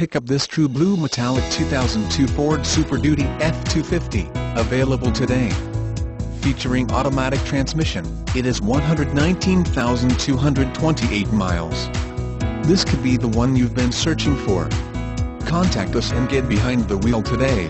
Pick up this true blue metallic 2002 Ford Super Duty F-250, available today. Featuring automatic transmission, it is 119,228 miles. This could be the one you've been searching for. Contact us and get behind the wheel today.